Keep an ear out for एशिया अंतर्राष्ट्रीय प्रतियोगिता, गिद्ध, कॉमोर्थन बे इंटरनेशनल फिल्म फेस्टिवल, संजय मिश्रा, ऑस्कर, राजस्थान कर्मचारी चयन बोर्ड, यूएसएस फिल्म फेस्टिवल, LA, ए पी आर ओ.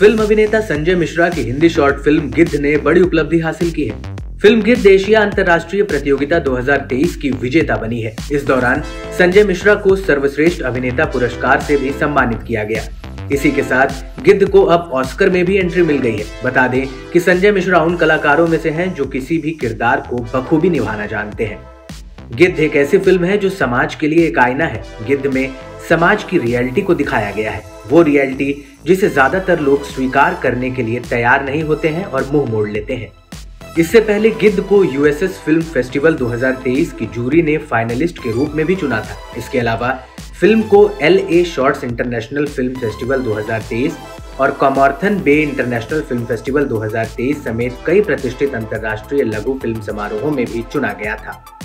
Film अभिनेता संजय मिश्रा की Hindi short film गिद्ध ने बड़ी उपलब्धि हासिल की है। फिल्म गिद्ध एशिया अंतर्राष्ट्रीय प्रतियोगिता 2023 की विजेता बनी है। इस दौरान संजय मिश्रा को सर्वश्रेष्ठ अभिनेता पुरस्कार से भी सम्मानित किया गया। इसी के साथ गिद्ध को अब ऑस्कर में भी एंट्री मिल गई है। बता दें कि संजय मिश्रा उन कलाकारों में से हैं जो किसी भी किरदार को बखूबी निभाना जानते हैं। गिद्ध एक ऐसी फिल्म है जो समाज के लिए एक आईना है। गिद्ध में समाज की रियलिटी को दिखाया गया है, वो रियलिटी जिसे ज्यादातर लोग स्वीकार करने के लिए तैयार नहीं होते हैं और मुंह मोड़ लेते हैं। इससे पहले गिद्ध को यूएसएस फिल्म फेस्टिवल 2023 की जूरी ने फाइनलिस्ट के रूप में भी चुना था। इसके अलावा फिल्म को LA shorts international film festival 2023 और कॉमोर्थन बे इंटरनेशनल फिल्म फेस्टिवल 2023 समेत कई प्रतिष्ठित अंतर्राष्ट्रीय लघु फिल्म समारोहों में भी चुना गया था।